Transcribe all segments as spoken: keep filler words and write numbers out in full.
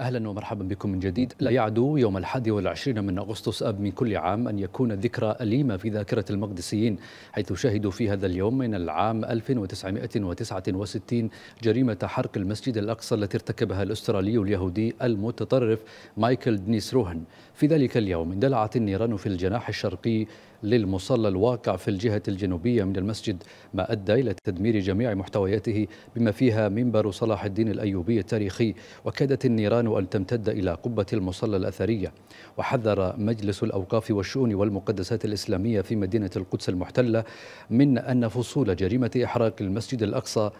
أهلا ومرحبا بكم من جديد. لا يعدو يوم الحادي والعشرين من أغسطس أب من كل عام أن يكون ذكرى أليمة في ذاكرة المقدسيين، حيث شهدوا في هذا اليوم من العام ألف وتسعمئة وتسعة وستين جريمة حرق المسجد الأقصى التي ارتكبها الأسترالي اليهودي المتطرف مايكل دينيس روهان. في ذلك اليوم اندلعت النيران في الجناح الشرقي للمصلى الواقع في الجهة الجنوبية من المسجد، ما أدى إلى تدمير جميع محتوياته بما فيها منبر صلاح الدين الأيوبي التاريخي، وكادت النيران أن تمتد إلى قبة المصلى الأثرية. وحذر مجلس الأوقاف والشؤون والمقدسات الإسلامية في مدينة القدس المحتلة من أن فصول جريمة إحراق المسجد الأقصى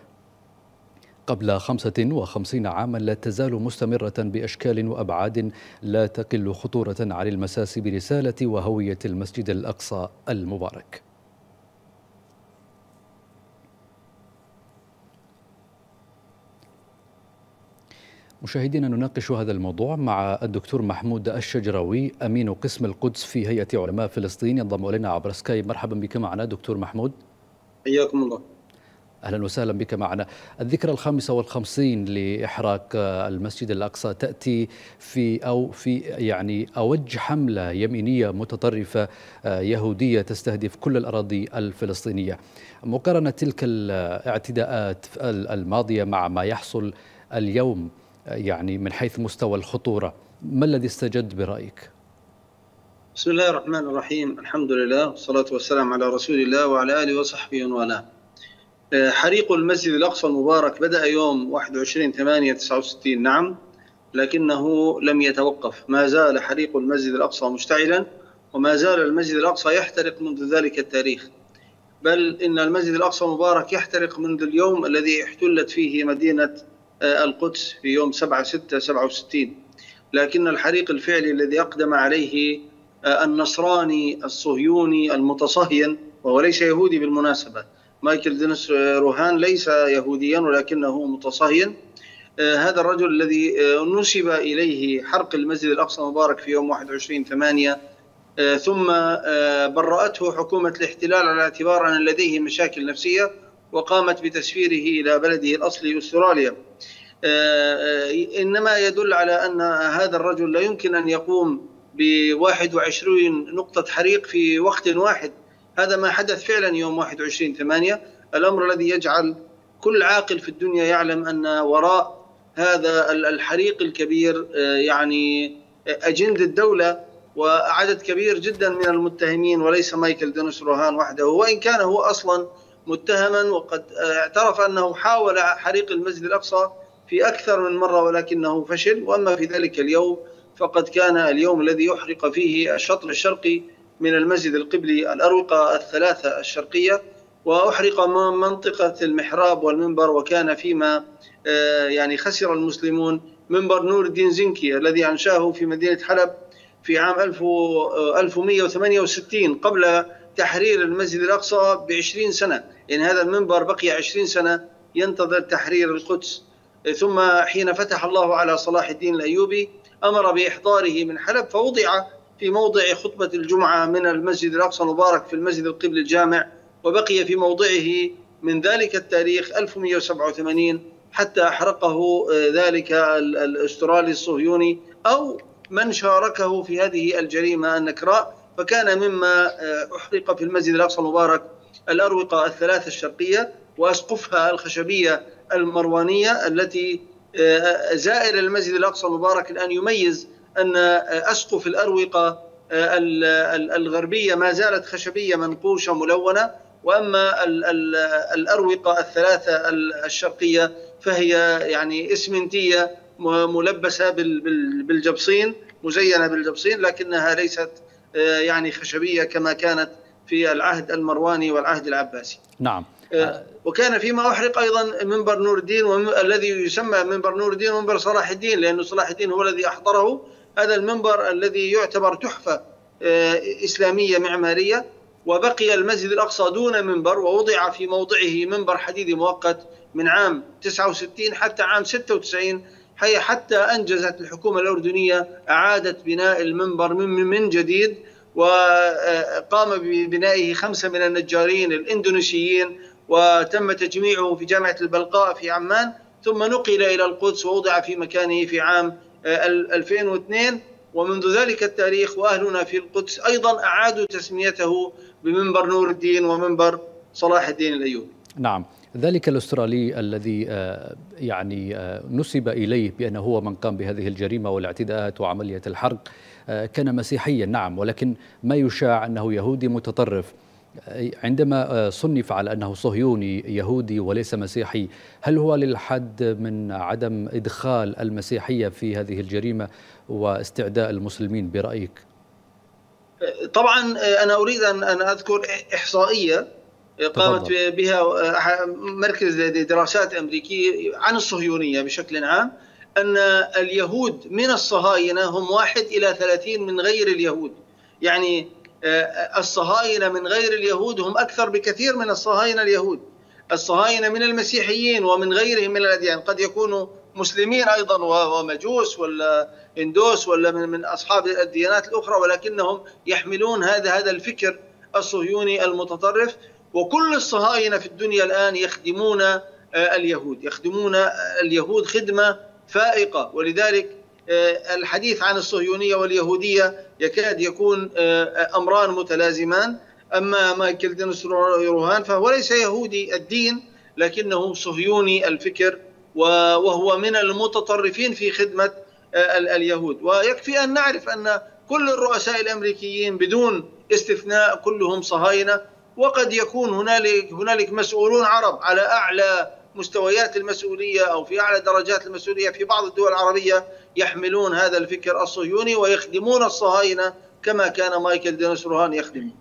قبل خمسة وخمسين عاما لا تزال مستمرة بأشكال وأبعاد لا تقل خطورة عن المساس برسالة وهوية المسجد الأقصى المبارك. مشاهدينا، نناقش هذا الموضوع مع الدكتور محمود الشجراوي أمين قسم القدس في هيئة علماء فلسطين، ينضم إلينا عبر سكايب. مرحبا بك معنا دكتور محمود. حياكم الله. أهلا وسهلا بك معنا. الذكرى الخامسة والخمسين لإحراق المسجد الأقصى تأتي في أو في يعني أوج حملة يمينية متطرفة يهودية تستهدف كل الأراضي الفلسطينية. مقارنة تلك الاعتداءات الماضية مع ما يحصل اليوم يعني من حيث مستوى الخطورة، ما الذي استجد برأيك؟ بسم الله الرحمن الرحيم، الحمد لله والصلاة والسلام على رسول الله وعلى آله وصحبه والاه. حريق المسجد الأقصى المبارك بدأ يوم واحد وعشرين ثمانية تسعة وستين، نعم، لكنه لم يتوقف. ما زال حريق المسجد الأقصى مشتعلا، وما زال المسجد الأقصى يحترق منذ ذلك التاريخ، بل إن المسجد الأقصى المبارك يحترق منذ اليوم الذي احتلت فيه مدينة القدس في يوم سبعة ستة سبعة وستين، لكن الحريق الفعلي الذي أقدم عليه النصراني الصهيوني المتصهين، وهو ليس يهودي بالمناسبة، مايكل دينيس روهان ليس يهوديا ولكنه متصهين. هذا الرجل الذي نسب إليه حرق المسجد الأقصى المبارك في يوم واحد وعشرين ثمانية، ثم برأته حكومة الاحتلال على اعتبار أن لديه مشاكل نفسية، وقامت بتسفيره إلى بلده الأصلي أستراليا. إنما يدل على أن هذا الرجل لا يمكن أن يقوم بواحد وعشرين نقطة حريق في وقت واحد. هذا ما حدث فعلا يوم واحد وعشرين ثمانية، الأمر الذي يجعل كل عاقل في الدنيا يعلم أن وراء هذا الحريق الكبير يعني أجندة الدولة وعدد كبير جدا من المتهمين، وليس مايكل دينيس روهان وحده، وإن كان هو أصلا متهما وقد اعترف أنه حاول حريق المسجد الأقصى في أكثر من مرة ولكنه فشل. وأما في ذلك اليوم فقد كان اليوم الذي يحرق فيه الشطر الشرقي من المسجد القبلي، الأروقة الثلاثة الشرقية، وأحرق منطقة المحراب والمنبر، وكان فيما يعني خسر المسلمون منبر نور الدين زنكي الذي أنشاه في مدينة حلب في عام ألف ومئة وثمانية وستين قبل تحرير المسجد الأقصى بعشرين سنة. يعني هذا المنبر بقي عشرين سنة ينتظر تحرير القدس. ثم حين فتح الله على صلاح الدين الأيوبي أمر بإحضاره من حلب، فوضع في موضع خطبة الجمعة من المسجد الأقصى المبارك في المسجد القبلي الجامع، وبقي في موضعه من ذلك التاريخ ألف ومئة وسبعة وثمانين حتى أحرقه ذلك الأسترالي الصهيوني أو من شاركه في هذه الجريمة النكراء. فكان مما أحرق في المسجد الأقصى المبارك الأروقة الثلاثة الشرقية وأسقفها الخشبية المروانية التي زائر المسجد الأقصى المبارك الآن يميز أن أسقف الأروقة الغربية ما زالت خشبية منقوشة ملونة، وأما الأروقة الثلاثة الشرقية فهي يعني إسمنتية ملبسة بالجبصين، مزينة بالجبصين، لكنها ليست يعني خشبية كما كانت في العهد المرواني والعهد العباسي. نعم. وكان فيما أحرق أيضا منبر نور الدين، والذي يسمى منبر نور الدين ومنبر صلاح الدين، لأن صلاح الدين هو الذي أحضره. هذا المنبر الذي يعتبر تحفة إسلامية معمارية، وبقي المسجد الأقصى دون منبر، ووضع في موضعه منبر حديدي مؤقت من عام تسعة وستين حتى عام ستة وتسعين، حتى أنجزت الحكومة الأردنية أعادت بناء المنبر من جديد، وقام ببنائه خمسة من النجارين الإندونيسيين، وتم تجميعه في جامعة البلقاء في عمان، ثم نقل إلى القدس ووضع في مكانه في عام ألفين واثنين، ومنذ ذلك التاريخ وأهلنا في القدس أيضا أعادوا تسميته بمنبر نور الدين ومنبر صلاح الدين الأيوبي. نعم، ذلك الأسترالي الذي يعني نسب إليه بأنه هو من قام بهذه الجريمة والاعتداءات وعملية الحرق كان مسيحيا، نعم، ولكن ما يشاع أنه يهودي متطرف. عندما صنف على أنه صهيوني يهودي وليس مسيحي، هل هو للحد من عدم إدخال المسيحية في هذه الجريمة واستعداء المسلمين برأيك؟ طبعا أنا أريد أن أذكر إحصائية قامت بها مركز دراسات أمريكي عن الصهيونية بشكل عام، أن اليهود من الصهاينة هم واحد إلى ثلاثين من غير اليهود. يعني الصهاينة من غير اليهود هم أكثر بكثير من الصهاينة اليهود. الصهاينة من المسيحيين ومن غيرهم من الأديان، قد يكونوا مسلمين أيضا ومجوس ولا هندوس ولا من أصحاب الديانات الأخرى، ولكنهم يحملون هذا هذا الفكر الصهيوني المتطرف. وكل الصهاينة في الدنيا الآن يخدمون اليهود، يخدمون اليهود خدمة فائقة. ولذلك الحديث عن الصهيونية واليهودية يكاد يكون أمران متلازمان. أما مايكل دينيس روهان فهو ليس يهودي الدين، لكنه صهيوني الفكر، وهو من المتطرفين في خدمة اليهود. ويكفي أن نعرف أن كل الرؤساء الأمريكيين بدون استثناء كلهم صهاينة، وقد يكون هنالك هنالك مسؤولون عرب على أعلى مستويات المسؤولية أو في أعلى درجات المسؤولية في بعض الدول العربية يحملون هذا الفكر الصهيوني ويخدمون الصهاينة كما كان مايكل دينيس روهان يخدمه.